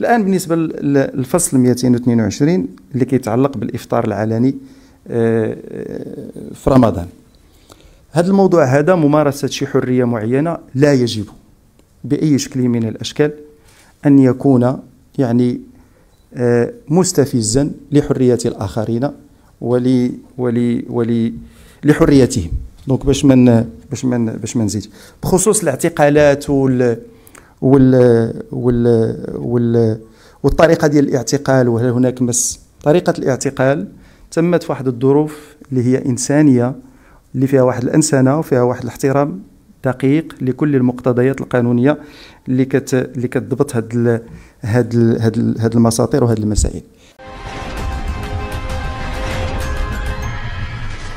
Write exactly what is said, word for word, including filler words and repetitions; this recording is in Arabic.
الآن بالنسبة للفصل مئتين واثنين وعشرين اللي كيتعلق بالإفطار العلني في رمضان، هذا الموضوع هذا ممارسة شي حرية معينة لا يجب بأي شكل من الأشكال أن يكون يعني مستفزا لحرية الآخرين ولي ولي ولي لحريتهم. دونك باش من باش من باش ما نزيدش بخصوص الاعتقالات وال وال وال, وال والطريقه ديال الاعتقال، وهل هناك مس طريقه الاعتقال تمت في واحد الظروف اللي هي انسانيه، اللي فيها واحد الانسانه وفيها واحد الاحترام دقيق لكل المقتضيات القانونيه اللي كت اللي كتضبط هاد ال هاد ال هاد, ال هاد المساطير وهاد المسائل.